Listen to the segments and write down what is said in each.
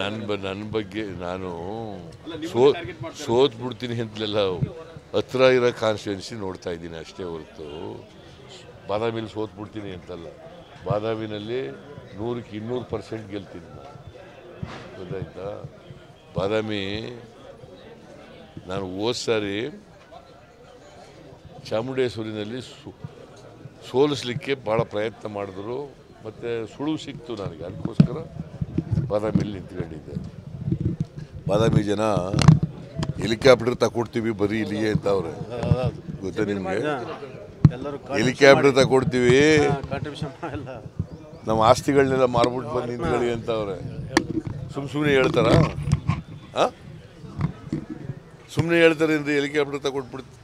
ನನ್ನ ಬಗ್ಗೆ ನಾನು ಸೋತ್ ಬಿಡ್ತೀನಿ ಅಂತಲೆಲ್ಲ ಹತ್ರ ಇರೋ ಕಾನ್ಸ್ಟಿಟ್ಯೂನ್ಸಿ ನೋಡ್ತಾ ಇದ್ದೀನಿ ಅಷ್ಟೇ ಹೊರತು ಬಾದಾಮಿಯಲ್ಲಿ ಸೋತ್ ಬಿಡ್ತೀನಿ ಅಂತಲ್ಲ. ಬಾದಾಮಿನಲ್ಲಿ 100% ಗೆಲ್ತೀನಿ ನಾನು, ಗೊತ್ತಾಯ್ತಾ? ಬಾದಾಮಿ ನಾನು ಹೋದ ಸಾರಿ ಚಾಮುಂಡೇಶ್ವರಿನಲ್ಲಿ ಸೋಲಿಸಲಿಕ್ಕೆ ಭಾಳ ಪ್ರಯತ್ನ ಮಾಡಿದ್ರು, ಮತ್ತು ಸುಳು ಸಿಕ್ತು ನನಗೆ, ಅದಕ್ಕೋಸ್ಕರ ಬಾದಾಮಿಯಲ್ಲಿ ನಿಂತ್ಕೊಂಡಿದ್ದೆ. ಬಾದಾಮಿ ಜನ ಹೆಲಿಕಾಪ್ಟರ್ ತಗೊಡ್ತೀವಿ ಬರೀ ಇಲ್ಲಿಗೆ ಅಂತ ಅವ್ರೆ, ಗೊತ್ತಾ ನಿಮಗೆ? ಹೆಲಿಕಾಪ್ಟರ್ ತಗೊಡ್ತೀವಿ, ನಮ್ಮ ಆಸ್ತಿಗಳನ್ನೆಲ್ಲ ಮಾರ್ಬಿಟ್ಟು ಬಂದು ನಿಂತ್ಕೊಳ್ಳಿ ಅಂತ ಅವ್ರೆ. ಸುಮ್ಮನೆ ಹೇಳ್ತಾರಾ? ಸುಮ್ಮನೆ ಹೇಳ್ತಾರೇನ್ರಿ? ಹೆಲಿಕಾಪ್ಟರ್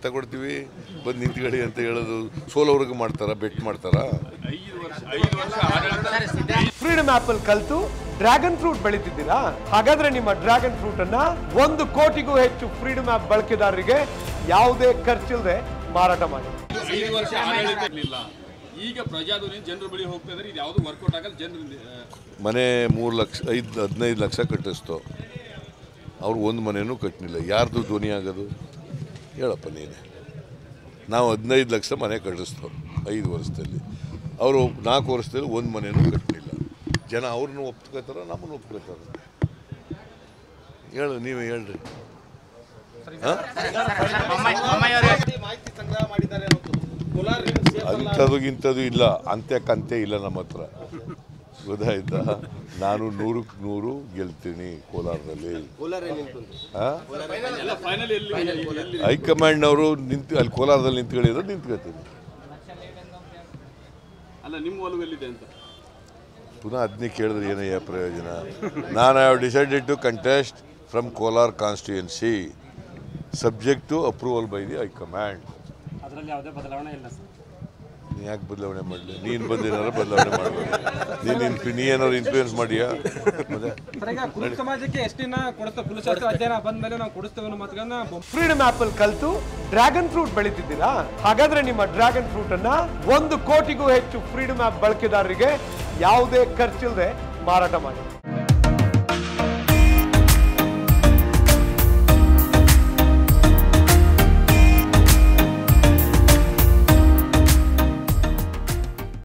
ತಗೊಡ್ತೀವಿ ಬಂದು ನಿಂತ್ಕೊಳ್ಳಿ ಅಂತ ಹೇಳೋದು ಸೋಲೋವರೆಗೂ ಮಾಡ್ತಾರಾ? ಬೆಟ್ ಮಾಡ್ತಾರಾ? ಫ್ರೀಡಮ್ ಆಪಲ್ ಕಲ್ತು ಡ್ರ್ಯಾಗನ್ ಫ್ರೂಟ್ ಬೆಳೀತಿದ್ದೀರಾ? ಹಾಗಾದ್ರೆ ನಿಮ್ಮ ಡ್ರ್ಯಾಗನ್ ಫ್ರೂಟ್ ಅನ್ನ 1 ಕೋಟಿಗೂ ಹೆಚ್ಚು ಫ್ರೀಡಮ್ ಆಪ್ ಬಳಕೆದಾರರಿಗೆ ಯಾವುದೇ ಖರ್ಚಿಲ್ಲದೆ ಮಾರಾಟ ಮಾಡಿ. 5 ವರ್ಷ ಆಡಳಿತ ಇರಲಿಲ್ಲ, ಈಗ ಪ್ರಜಾಧೋರಣೆ ಜನರ ಬಳಿ ಹೋಗ್ತಾ ಇದ್ದಾರೆ, ಇದು ಯಾವುದು ವರ್ಕೌಟ್ ಆಗಲ್ಲ. ಜನರು ಮನೆ 3 ಲಕ್ಷ 15 ಲಕ್ಷ ಕಟ್ಟಿಸ್ತೋ, ಅವ್ರು ಒಂದು ಮನೆಯೂ ಕಟ್ಟಲಿಲ್ಲ. ಯಾರ್ದು ಧ್ವನಿ ಆಗೋದು ಹೇಳಪ್ಪ ನೀನೆ? ನಾವು 15 ಲಕ್ಷ ಮನೆ ಕಟ್ಟಿಸ್ತೋ 5 ವರ್ಷದಲ್ಲಿ, ಅವರು 4 ವರ್ಷದಲ್ಲಿ ಒಂದು ಮನೆಯೂ ಕಟ್ಟಲಿಲ್ಲ. ಜನ ಅವ್ರನ್ನೂ ಒಪ್ಕೋತಾರ, ನಮ್ಮನ್ನು ಒಪ್ಕೋತಾರ? ಹೇಳು, ನೀವೇ ಹೇಳ್ರಿ. ಅಂಥದ್ದು ಇಂಥದ್ದು ಇಲ್ಲ, ಅಂತ್ಯಕ್ಕಂತೆ ಇಲ್ಲ ನಮ್ಮ ಹತ್ರ, ಗೊತ್ತಾಯ್ತಾ? ನಾನು 100ಕ್ಕೆ 100 ಗೆಲ್ತೀನಿ ಕೋಲಾರದಲ್ಲಿ. ಹೈಕಮಾಂಡ್ನವರು ಅಲ್ಲಿ ಕೋಲಾರದಲ್ಲಿ ನಿಂತ್ಕೊಂಡಿದ್ರು, ನಿಂತ್ಕೊಳ್ತೀನಿ. ಪುನಃ ಅದನ್ನೇ ಕೇಳಿದ್ರೆ ಏನಯ್ಯ ಪ್ರಯೋಜನ? ನಾನು I have decided to contest from Kolar constituency subject to approval by the high command. ನೀ ಯಾಕೆ ಬದಲಾವಣೆ ಮಾಡಲಿ? ನೀನು ಬಂದು ಏನಾರು ಬದಲಾವಣೆ ಮಾಡಬೇಕು. ನೀನು ಏನಾದ್ರು ಇನ್ಫ್ಲೂಯೆನ್ಸ್ ಮಾಡಿಯಾ? ಫ್ರೀಡಮ್ ಆಪಲ್ ಕಲ್ತು ಡ್ರ್ಯಾಗನ್ ಫ್ರೂಟ್ ಬೆಳೀತಿದ್ದೀರಾ? ಹಾಗಾದ್ರೆ ನಿಮ್ಮ ಡ್ರ್ಯಾಗನ್ ಫ್ರೂಟ್ ಅನ್ನ 1 ಕೋಟಿಗೂ ಹೆಚ್ಚು ಫ್ರೀಡಮ್ ಆಪ್ ಬಳಕೆದಾರರಿಗೆ ಯಾವುದೇ ಖರ್ಚಿಲ್ಲದೆ ಮಾರಾಟ ಮಾಡಿ.